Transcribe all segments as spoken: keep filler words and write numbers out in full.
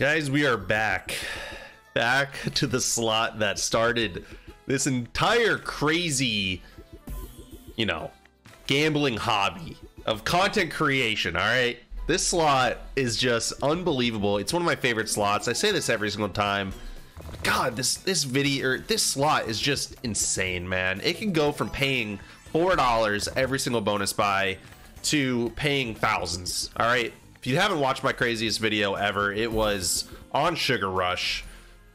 Guys, we are back. Back to the slot that started this entire crazy, you know, gambling hobby of content creation, all right? This slot is just unbelievable. It's one of my favorite slots. I say this every single time. God, this this video or this slot is just insane, man. It can go from paying four dollars every single bonus buy to paying thousands, all right? If you haven't watched my craziest video ever, it was on Sugar Rush.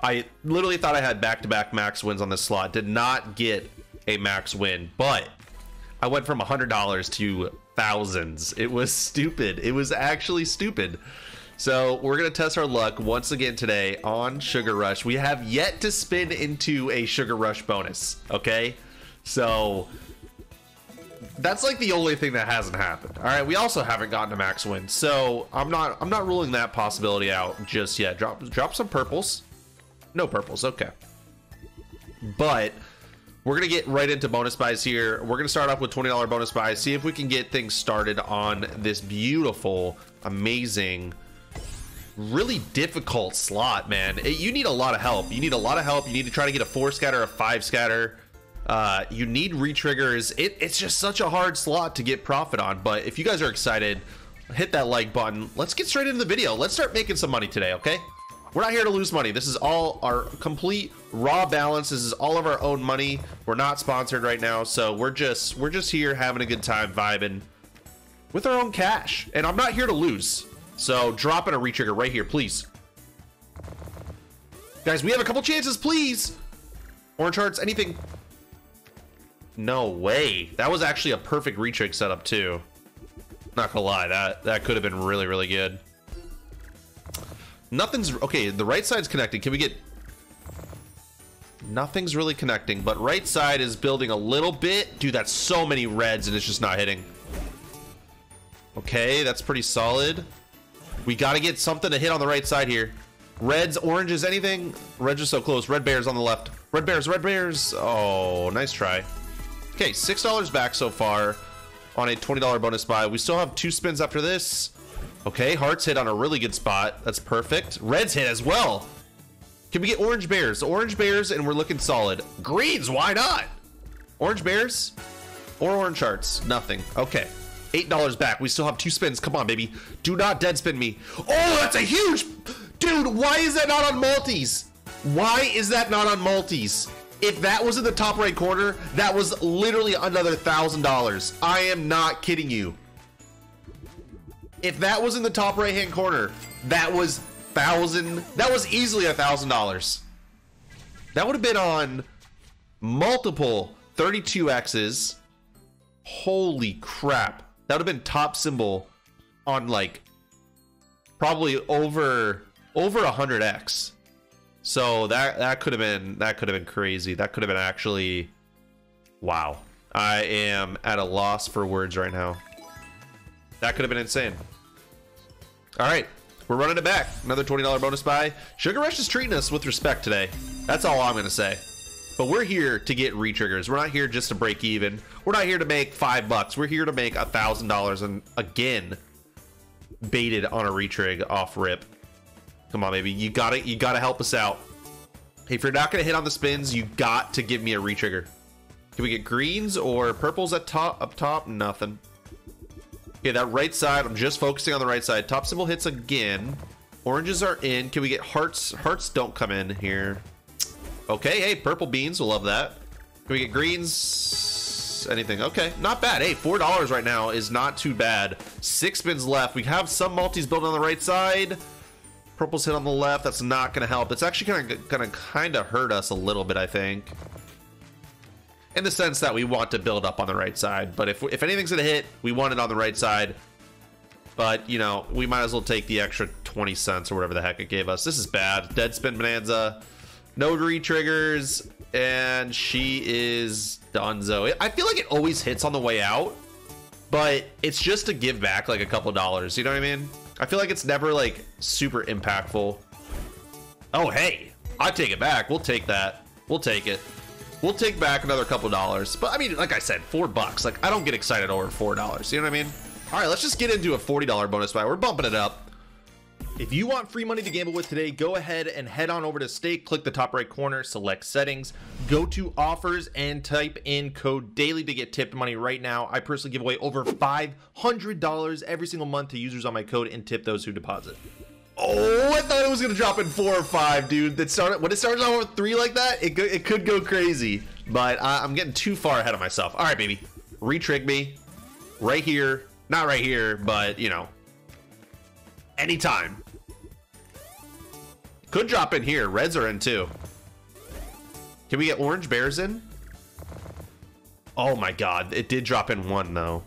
I literally thought I had back-to-back max wins on this slot. Did not get a max win, but I went from one hundred dollars to thousands. It was stupid. It was actually stupid. So we're going to test our luck once again today on Sugar Rush. We have yet to spin into a Sugar Rush bonus. Okay, so that's like the only thing that hasn't happened. All right, we also haven't gotten a max win, so I'm not I'm not ruling that possibility out just yet. Drop drop some purples. No purples. Okay, but we're gonna get right into bonus buys here. We're gonna start off with twenty dollar bonus buys, see if we can get things started on this beautiful, amazing, really difficult slot, man. It, you need a lot of help. You need a lot of help. You need to try to get a four scatter, a five scatter. Uh, you need re-triggers. It, it's just such a hard slot to get profit on, but if you guys are excited, hit that like button. Let's get straight into the video. Let's start making some money today, okay? We're not here to lose money. This is all our complete raw balance. This is all of our own money. We're not sponsored right now, so we're just we're just here having a good time, vibing with our own cash. And I'm not here to lose. So dropping a re-trigger right here, please. Guys, we have a couple chances, please. Orange hearts, anything. No way. That was actually a perfect re-trigger setup too. Not gonna lie, that that could have been really, really good. Nothing's okay. The right side's connecting. Can we get nothing's really connecting, but right side is building a little bit. Dude, that's so many reds and it's just not hitting. Okay, that's pretty solid. We got to get something to hit on the right side here. Reds, oranges, anything. Reds are so close. Red bears on the left. Red bears, red bears. Oh, nice try. Okay, six dollars back so far on a twenty dollar bonus buy. We still have two spins after this. Okay, hearts hit on a really good spot. That's perfect. Reds hit as well. Can we get orange bears? Orange bears, and we're looking solid. Greens, why not? Orange bears or orange hearts? Nothing. Okay, eight dollars back. We still have two spins. Come on, baby. Do not dead spin me. Oh, that's a huge... Dude, why is that not on multis? Why is that not on multis? If that was in the top right corner, that was literally another one thousand dollars. I am not kidding you. If that was in the top right hand corner, that was thousand that was easily a thousand dollars. That would have been on multiple thirty-two X's. Holy crap. That would have been top symbol on like probably over over one hundred X. So that that could have been that could have been crazy. That could have been actually wow. I am at a loss for words right now. That could have been insane. All right, we're running it back. Another twenty dollar bonus buy. Sugar Rush is treating us with respect today. That's all I'm going to say. But we're here to get re-triggers. We're not here just to break even. We're not here to make five bucks. We're here to make one thousand dollars and again, baited on a re-trig off rip. Come on, baby. You got it. You got to help us out. If you're not going to hit on the spins, you got to give me a re-trigger. Can we get greens or purples at top? Up top? Nothing. Okay, that right side, I'm just focusing on the right side. Top symbol hits again. Oranges are in. Can we get hearts? Hearts don't come in here. Okay, hey, purple beans. We'll love that. Can we get greens? Anything. Okay, not bad. Hey, four dollars right now is not too bad. Six spins left. We have some multis built on the right side. Purples hit on the left. That's not going to help. It's actually kind of going to kind of hurt us a little bit, I think. In the sense that we want to build up on the right side. But if, if anything's going to hit, we want it on the right side. But, you know, we might as well take the extra twenty cents or whatever the heck it gave us. This is bad. Deadspin Bonanza. No re-triggers. And she is donezo. I feel like it always hits on the way out. But it's just to give back like a couple dollars. You know what I mean? I feel like it's never like super impactful. Oh, hey. I take it back. We'll take that. We'll take it. We'll take back another couple dollars. But I mean, like I said, four bucks. Like I don't get excited over four dollars. You know what I mean? All right, let's just get into a forty dollar bonus buy. We're bumping it up. If you want free money to gamble with today, go ahead and head on over to Stake, click the top right corner, select settings, go to offers, and type in code daily to get tipped money right now. I personally give away over five hundred dollars every single month to users on my code and tip those who deposit. Oh, I thought it was gonna drop in four or five, dude. That started when it started off with three like that, it, it could go crazy, but uh, I'm getting too far ahead of myself. All right, baby, retrig me right here, not right here, but you know, anytime. Could drop in here. Reds are in too. Can we get orange bears in? Oh my god, it did drop in one though.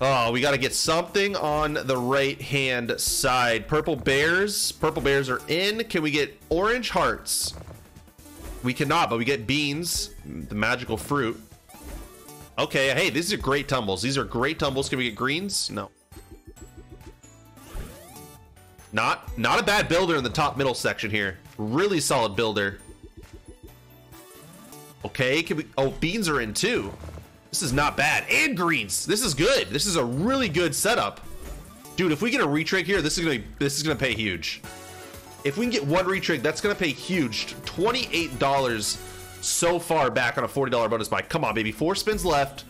Oh, we got to get something on the right hand side. Purple bears. Purple bears are in. Can we get orange hearts? We cannot, but we get beans, the magical fruit. Okay, hey, these are great tumbles. These are great tumbles. Can we get greens? No. Not, not a bad builder in the top middle section here. Really solid builder. Okay, can we... Oh, beans are in too. This is not bad. And greens. This is good. This is a really good setup. Dude, if we get a retrig here, this is gonna be, this is gonna pay huge. If we can get one retrig, that's gonna pay huge. twenty-eight dollars so far back on a forty dollar bonus buy. Come on, baby. Four spins left.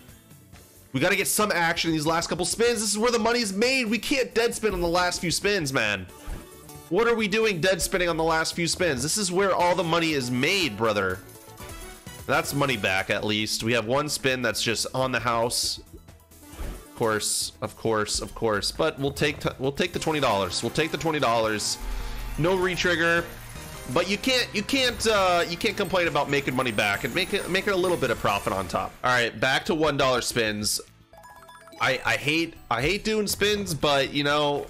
We gotta get some action in these last couple spins. This is where the money's made. We can't dead spin on the last few spins, man. What are we doing dead spinning on the last few spins? This is where all the money is made, brother. That's money back, at least. We have one spin that's just on the house. Of course, of course, of course. But we'll take we'll take the twenty dollars. We'll take the twenty dollars. No retrigger. But you can't you can't uh, you can't complain about making money back and make it make it a little bit of profit on top. All right, back to one dollar spins. I I hate I hate doing spins, but you know,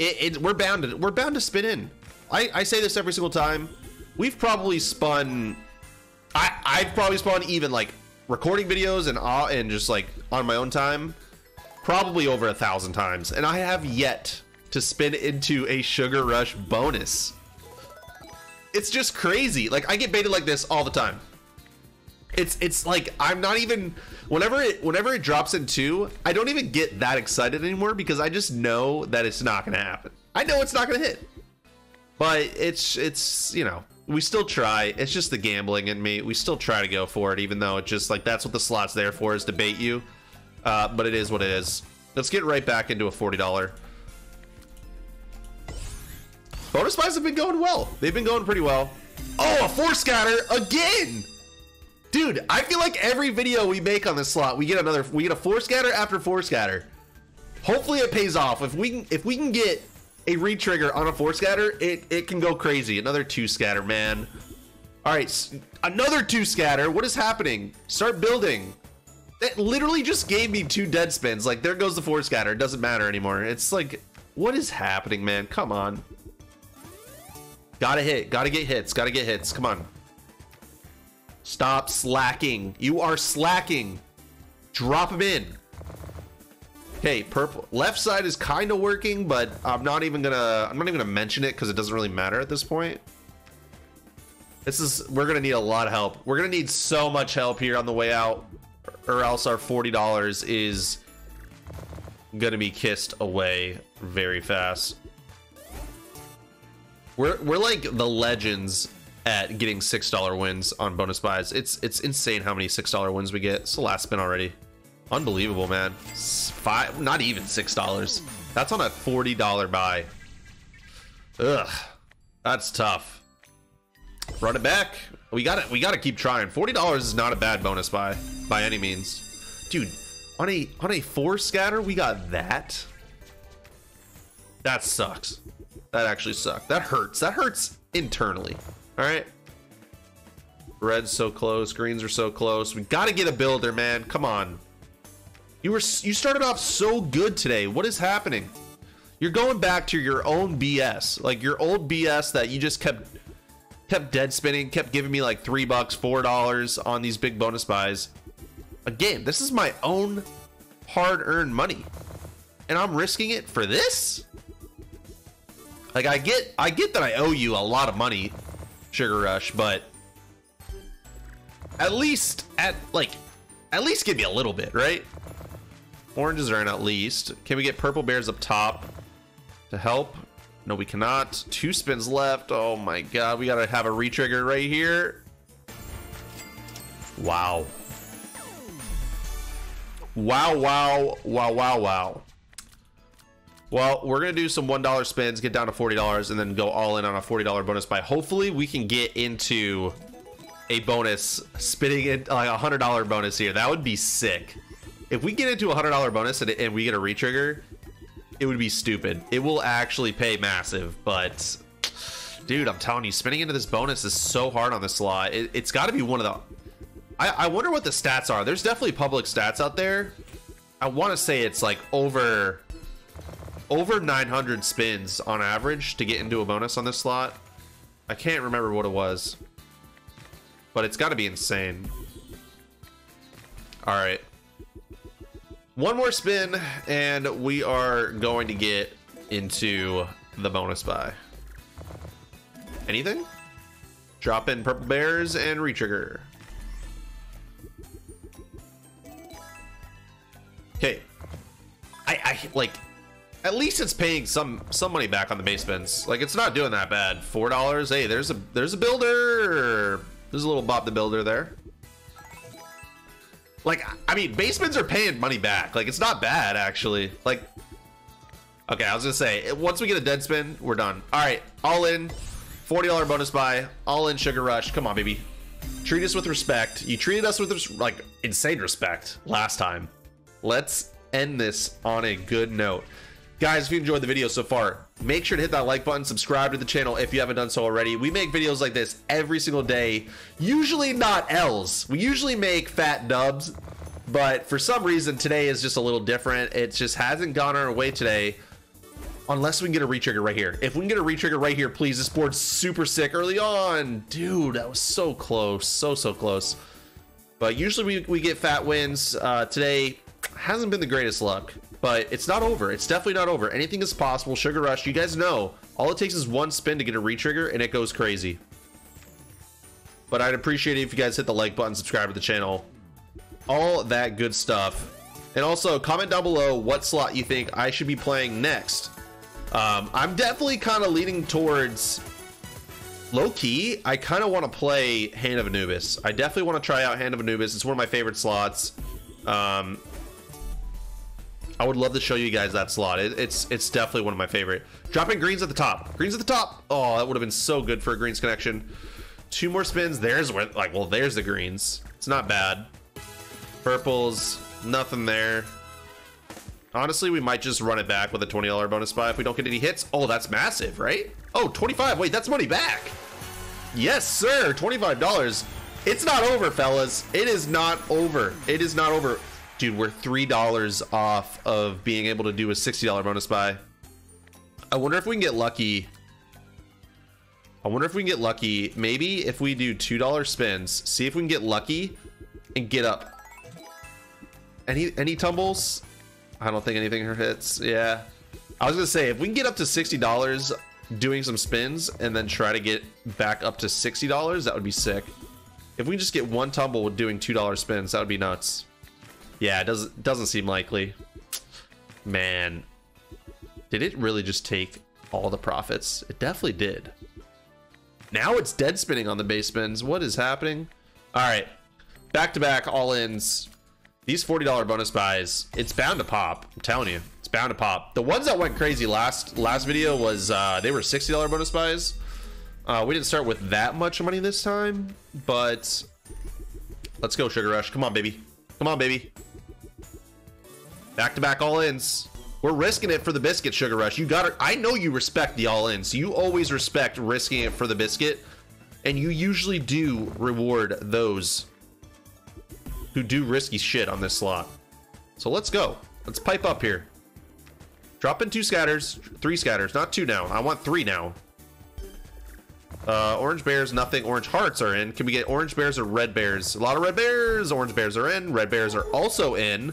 it, it we're bound to we're bound to spin in. I I say this every single time. We've probably spun. I, I've probably spawned even like recording videos and uh, and just like on my own time, probably over a thousand times. And I have yet to spin into a Sugar Rush bonus. It's just crazy. Like I get baited like this all the time. It's it's like I'm not even whenever it whenever it drops in two, I don't even get that excited anymore because I just know that it's not gonna happen. I know it's not gonna hit, but it's it's you know. We still try. It's just the gambling in me. We still try to go for it, even though it's just like that's what the slot's there for, is to bait you. Uh, but it is what it is. Let's get right back into a forty dollar. Bonus buys have been going well. They've been going pretty well. Oh, a four scatter again. Dude, I feel like every video we make on this slot, we get another we get a four scatter after four scatter. Hopefully it pays off. If we can if we can get a retrigger on a four scatter, it it can go crazy. Another two scatter, man. All right, another two scatter. What is happening? Start building. That literally just gave me two dead spins. Like there goes the four scatter. It doesn't matter anymore. It's like, what is happening, man? Come on. Gotta hit. Gotta get hits. Gotta get hits. Come on. Stop slacking. You are slacking. Drop them in. Okay, purple left side is kind of working, but I'm not even gonna I'm not even gonna mention it because it doesn't really matter at this point. This is we're gonna need a lot of help. We're gonna need so much help here on the way out, or else our forty dollars is gonna be kissed away very fast. We're we're like the legends at getting six dollar wins on bonus buys. It's it's insane how many six dollar wins we get. It's the last spin already. Unbelievable, man. Five, not even six dollars. That's on a forty dollar buy. Ugh, that's tough. Run it back. We got it. We got to keep trying. forty dollars is not a bad bonus buy by any means, dude. On a on a four scatter, we got that. That sucks. That actually sucked. That hurts. That hurts internally. All right. Red's so close. Greens are so close. We got to get a builder, man. Come on. You were you started off so good today. What is happening? You're going back to your own B S, like your old B S that you just kept kept dead spinning, kept giving me like three bucks, four dollars on these big bonus buys. Again, this is my own hard-earned money, and I'm risking it for this. Like I get I get that I owe you a lot of money, Sugar Rush, but at least at like at least give me a little bit, right? Oranges are in at least. Can we get purple bears up top? to help. No, we cannot. Two spins left. Oh my god, we gotta have a retrigger right here. Wow. Wow, wow, wow, wow, wow. Well, we're gonna do some one dollar spins, get down to forty dollars, and then go all in on a forty dollar bonus buy. Hopefully we can get into a bonus, spinning it like a one hundred dollar bonus here. That would be sick. If we get into a one hundred dollar bonus and, and we get a retrigger, it would be stupid. It will actually pay massive, but dude, I'm telling you, spinning into this bonus is so hard on this slot. It, it's gotta be one of the... I, I wonder what the stats are. There's definitely public stats out there. I want to say it's like over over nine hundred spins on average to get into a bonus on this slot. I can't remember what it was, but it's got to be insane. All right, one more spin and we are going to get into the bonus buy. Anything? Drop in purple bears and retrigger. Okay, I, I like, at least it's paying some some money back on the base spins. Like, it's not doing that bad. Four dollars. Hey, there's a there's a builder. There's a little Bob the Builder there. Like, I mean, base spins are paying money back. Like, it's not bad actually. Like, okay, I was gonna say once we get a dead spin, we're done. All right, all in, forty dollar bonus buy, all in Sugar Rush. Come on, baby. Treat us with respect. You treated us with like insane respect last time. Let's end this on a good note. Guys, if you enjoyed the video so far, make sure to hit that like button, subscribe to the channel if you haven't done so already. We make videos like this every single day, usually not L's. We usually make fat dubs, but for some reason today is just a little different. It just hasn't gone our way today, unless we can get a retrigger right here. If we can get a retrigger right here, please. This board's super sick early on. Dude, that was so close, so, so close. But usually we, we get fat wins. Uh, today hasn't been the greatest luck, but it's not over. It's definitely not over. Anything is possible. Sugar Rush, you guys know, all it takes is one spin to get a retrigger and it goes crazy. But I'd appreciate it if you guys hit the like button, subscribe to the channel, all that good stuff. And also comment down below what slot you think I should be playing next. Um, I'm definitely kind of leaning towards low-key. I kind of want to play Hand of Anubis. I definitely want to try out Hand of Anubis. It's one of my favorite slots. Um, I would love to show you guys that slot. It, it's it's definitely one of my favorite. Dropping greens at the top. Greens at the top. Oh, that would have been so good for a greens connection. Two more spins. There's where, like, well, there's the greens. It's not bad. Purples, nothing there. Honestly, we might just run it back with a twenty dollar bonus buy if we don't get any hits. Oh, that's massive, right? Oh, twenty-five. Wait, that's money back. Yes, sir. twenty-five dollars. It's not over, fellas. It is not over. It is not over. Dude, we're three dollars off of being able to do a sixty dollar bonus buy. I wonder if we can get lucky. I wonder if we can get lucky. Maybe if we do two dollar spins, see if we can get lucky and get up. Any any tumbles? I don't think anything hits. Yeah. I was going to say, if we can get up to sixty dollars doing some spins and then try to get back up to sixty dollars, that would be sick. If we just get one tumble with doing two dollar spins, that would be nuts. Yeah, it doesn't doesn't seem likely. Man, did it really just take all the profits? It definitely did. Now it's dead spinning on the base spins. What is happening? All right, back to back all ins. These forty dollar bonus buys, it's bound to pop. I'm telling you, it's bound to pop. The ones that went crazy last last video was uh, they were sixty dollar bonus buys. Uh, we didn't start with that much money this time, but let's go Sugar Rush. Come on, baby. Come on, baby. Back-to-back all-ins. We're risking it for the biscuit, Sugar Rush. You got it. I know you respect the all-ins. You always respect risking it for the biscuit, and you usually do reward those who do risky shit on this slot. So let's go. Let's pipe up here. Drop in two scatters, three scatters, not two now. I want three now. Uh, orange bears, nothing. Orange hearts are in. Can we get orange bears or red bears? A lot of red bears. Orange bears are in. Red bears are also in.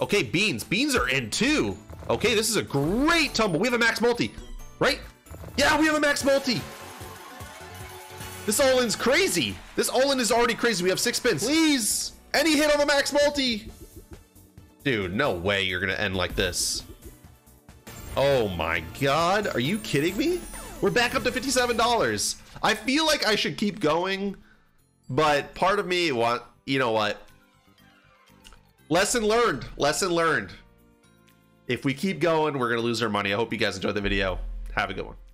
Okay, beans. Beans are in too. Okay, this is a great tumble. We have a max multi, right? Yeah, we have a max multi. This all-in's crazy. This all-in is already crazy. We have six spins. Please, any hit on the max multi. Dude, no way you're going to end like this. Oh my god, are you kidding me? We're back up to fifty-seven dollars. I feel like I should keep going, but part of me want, you know what? Lesson learned, lesson learned. If we keep going, we're gonna lose our money. I hope you guys enjoyed the video. Have a good one.